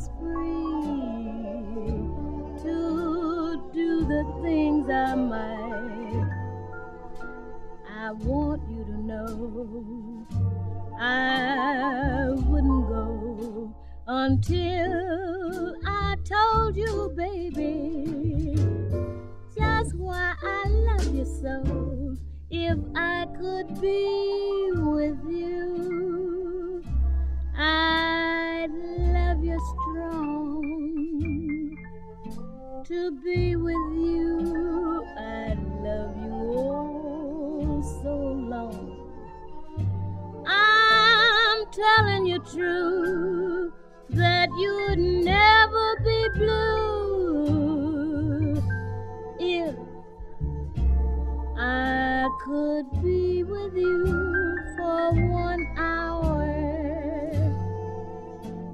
was free to do the things I might, I want you to know I wouldn't go until I told you, baby, just why I love you so. If I could be with you, I'd love you strong. To be with you, I'd love you all so long. I'm telling you true that you'd never be blue if I could be with you for 1 hour.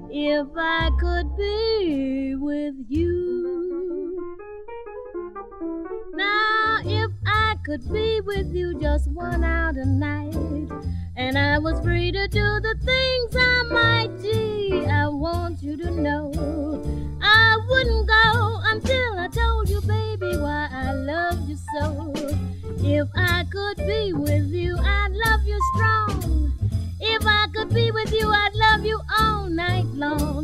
If I could be with you. Now, if I could be with you just 1 hour a night, and I was free to do the things I might, gee, I want you to know I wouldn't go until I told you, baby, why I loved you so. If I could be with you, I'd love you strong. If I could be with you, I'd love you all night long.